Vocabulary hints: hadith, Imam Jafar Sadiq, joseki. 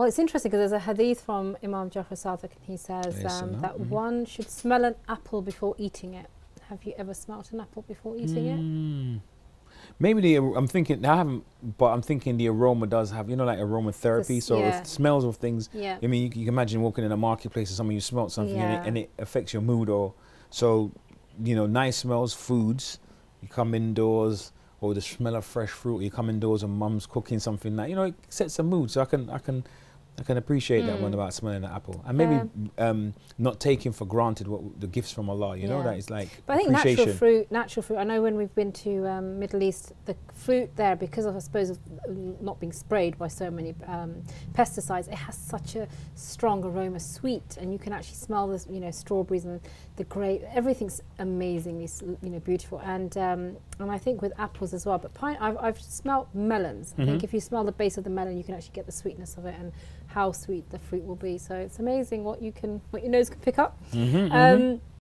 Well, it's interesting because there's a hadith from Imam Jafar Sadiq, and he says that one should smell an apple before eating it. Have you ever smelled an apple before eating it? Maybe I'm thinking the aroma does have, you know, like aromatherapy. If smells of things, I mean, you can imagine walking in a marketplace or something, you smell something and it affects your mood, or so, you know, nice smells, foods, you come indoors, or the smell of fresh fruit, you come indoors and mum's cooking something, like, you know, it sets a mood. So I can appreciate that one about smelling an apple, and maybe not taking for granted what the gifts from Allah. You know, that is like. But I think natural fruit. I know when we've been to Middle East, the fruit there, because of, I suppose, not being sprayed by so many pesticides, it has such a strong aroma, sweet, and you can actually smell the, you know, strawberries and the grape. Everything's amazingly, you know, beautiful, and I think with apples as well. But I've smelled melons. I think if you smell the base of the melon, you can actually get the sweetness of it and how sweet the fruit will be. So it's amazing what your nose can pick up.